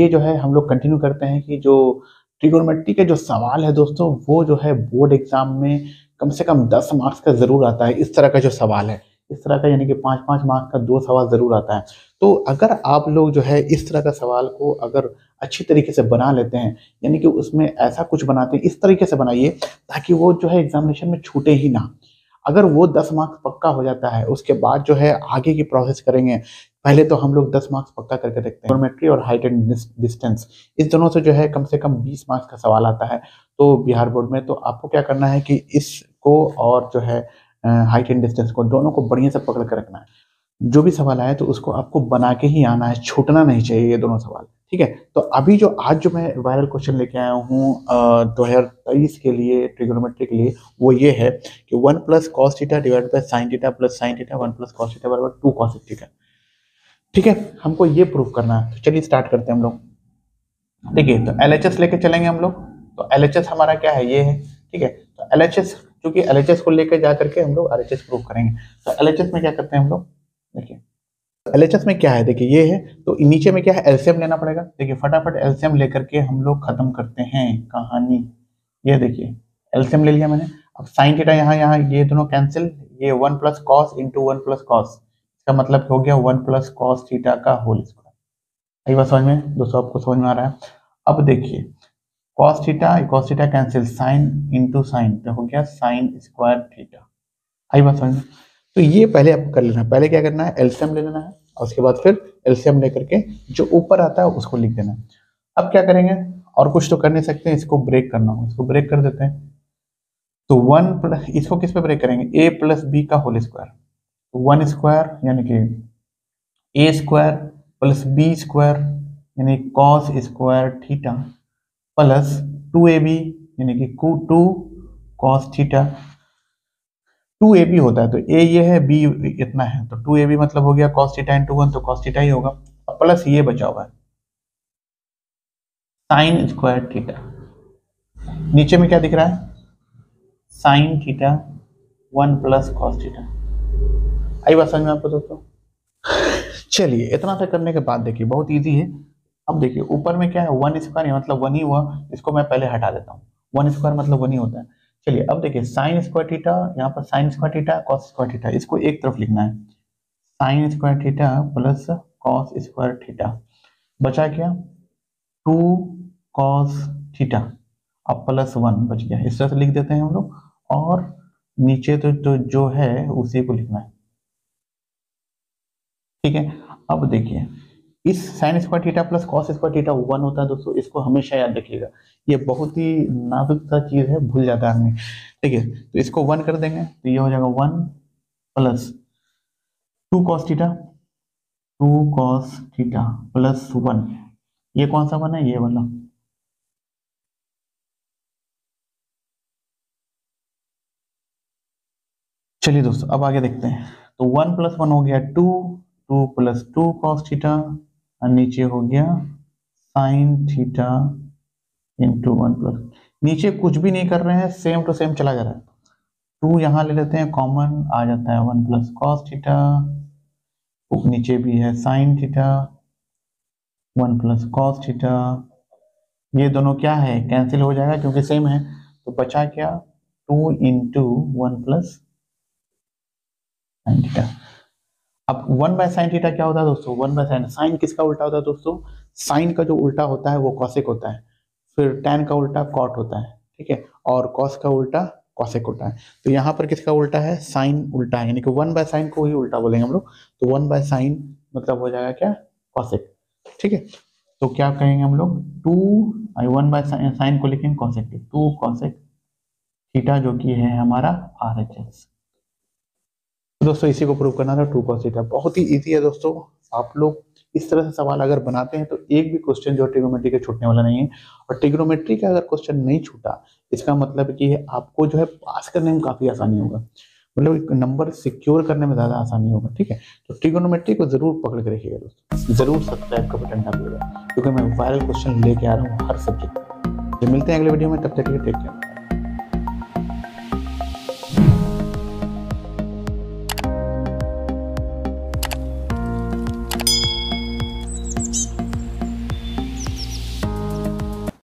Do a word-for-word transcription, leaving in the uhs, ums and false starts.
आइए जो है हम लोग कंटिन्यू करते हैं कि जो ट्रिग्नोमेट्री के जो सवाल है दोस्तों वो जो है बोर्ड एग्जाम में कम से कम दस मार्क्स का जरूर आता है। इस तरह का जो सवाल है इस तरह का यानी कि पाँच पाँच मार्क्स का दो सवाल ज़रूर आता है। तो अगर आप लोग जो है इस तरह का सवाल को अगर अच्छी तरीके से बना लेते हैं यानी कि उसमें ऐसा कुछ बनाते हैं, इस तरीके से बनाइए ताकि वो जो है एग्जामिनेशन में छूटे ही ना। अगर वो दस मार्क्स पक्का हो जाता है उसके बाद जो है आगे की प्रोसेस करेंगे। पहले तो हम लोग दस मार्क्स पक्का करके देखते हैं। ट्रिग्नोमेट्री और हाइट एंड डिस्टेंस इस दोनों से जो है कम से कम बीस मार्क्स का सवाल आता है तो बिहार बोर्ड में। तो आपको क्या करना है कि इसको और जो है हाइट एंड डिस्टेंस को दोनों को बढ़िया से पकड़ कर रखना है। जो भी सवाल आए तो उसको आपको बना के ही आना है, छूटना नहीं चाहिए ये दोनों सवाल, ठीक है। तो अभी जो आज जो मैं वायरल क्वेश्चन लेके आया हूँ दो हज़ार तेईस के लिए ट्रिग्नोमेट्री के लिए वो ये है कि one plus cos theta divide by sine theta plus sine theta one plus cos theta बराबर टू कॉस थीटा, ठीक है। हमको ये प्रूफ करना है तो चलिए स्टार्ट करते हैं हम लोग। देखिए तो एल एच एस लेके चलेंगे हम लोग। तो एल एच एस हमारा क्या है, ये है, ठीक है। तो एल एच एस क्योंकि एल एच एस को लेकर जा करके हम लोग आर एच एस प्रूफ करेंगे। तो एल एच एस में क्या करते हैं हम लोग, देखिए एल एच एस में क्या है, देखिए ये है। तो नीचे में क्या है, एलसीएम लेना पड़ेगा। देखिए फटाफट एलसीएम लेकर के हम लोग खत्म करते हैं कहानी। ये देखिए एलसीएम ले लिया मैंने। अब साइन थीटा यहाँ यहाँ ये दोनों कैंसिल, ये one plus cos into one plus cos, इसका मतलब हो गया वन प्लस कॉस थीटा का होल स्क्वायर। आई बात समझ में दोस्तों, आपको समझ में आ रहा है। अब देखिए cos theta cos theta cancel, sine into sine तो हो गया साइन स्क्वायर थीटा। आई बात समझ में। तो ये पहले आपको कर लेना है। पहले क्या करना है, एलसीएम ले लेना है और उसके बाद फिर एलसीएम लेकर के जो ऊपर आता है उसको लिख देना है। अब क्या करेंगे, और कुछ तो कर नहीं सकते, इसको ब्रेक करना हो, इसको ब्रेक कर देते हैं। तो वन प्लस, इसको किस पे ब्रेक करेंगे, ए प्लस बी का होल स्क्वायर। तो वन स्क्वायर यानी कि A square plus B square यानी cos square theta plus two A B यानी कि two cos theta. Two A B होता है तो ए ये है बी इतना है तो टू ए बी मतलब हो गया cos थीटा इंटू वन तो cos थीटा ही होगा प्लस ये बचा हुआ है साइन स्क्वायर थीटा। नीचे में क्या दिख रहा है, sine theta one plus cos theta. आई बात समझ में आपको दोस्तों। चलिए इतना तक करने के बाद देखिए बहुत इजी है। अब देखिए ऊपर में क्या है, वन स्क्वायर मतलब वन ही हुआ, इसको मैं पहले हटा देता हूँ। वन स्क्वायर मतलब वन ही होता है। चलिए अब देखिए साइन स्क्वायर थीटा, यहाँ पर sine square theta cos square theta, इसको एक तरफ लिखना है। Sine square theta plus cos square theta बचा क्या, टू कॉस थीटा अब प्लस वन बच गया। इस तरह से लिख देते हैं हम लोग। और नीचे तो, तो जो है उसी को लिखना है, ठीक है। अब देखिए इस sine square theta plus cos square theta one होता है दोस्तों, इसको हमेशा याद रखिएगा, ये बहुत ही नाजुक सा चीज़ है, भूल जाता है आदमी, ठीक है। तो इसको वन कर देंगे तो ये हो जाएगा one plus two cos theta, two cos theta plus one. ये कौन सा वन है, ये वाला, चलिए दोस्तों अब आगे देखते हैं। तो वन प्लस वन हो गया two, two plus two cos theta और नीचे हो गया sine theta into one plus, नीचे कुछ भी नहीं कर रहे हैं, सेम टू सेम चला जा रहा है। टू यहाँ ले लेते हैं कॉमन, आ जाता है वन प्लस कॉस थीटा, नीचे भी है sine theta one plus cos theta. ये दोनों क्या है, कैंसिल हो जाएगा क्योंकि सेम है। तो बचा क्या, two into one plus sine theta. अब वन बाय साइन थीटा क्या होता है दोस्तों, वन बाय साइन, साइन किसका उल्टा होता है दोस्तों, साइन का जो उल्टा होता है वो कॉसेक होता है, फिर टैन का उल्टा कॉट होता है, ठीक है, और कॉस का उल्टा कॉसेक होता है। तो यहाँ पर किसका उल्टा है, साइन उल्टा है, यानी कि वन बाय साइन को ही उल्टा बोलेंगे हम लोग। तो वन बाय साइन मतलब हो जाएगा क्या, कॉसेक, ठीक है। तो क्या कहेंगे हम लोग, two one by sine, sine को लिखेंगे कॉसेक, टू कॉसेक थीटा जो कि है हमारा आर एच एस। दोस्तों इसी को प्रूव करना था, टू कॉस थीटा। बहुत ही इजी है दोस्तों, आप लोग इस तरह से सवाल अगर बनाते हैं तो एक भी क्वेश्चन जो ट्रिग्नोमेट्री का छूटने वाला नहीं है। और ट्रिग्नोमेट्री का अगर क्वेश्चन नहीं छूटा इसका मतलब कि आपको जो है पास करने में काफ़ी आसानी होगा, मतलब नंबर सिक्योर करने में ज़्यादा आसानी होगा, ठीक है। तो ट्रिग्नोमेट्री को जरूर पकड़ के रखिएगा दोस्तों, ज़रूर सब्सक्राइब का बटन दबाइएगा क्योंकि मैं वायरल क्वेश्चन लेके आ रहा हूँ हर सब्जेक्ट। तो मिलते हैं अगले वीडियो में, तब तक के लिए टेक केयर।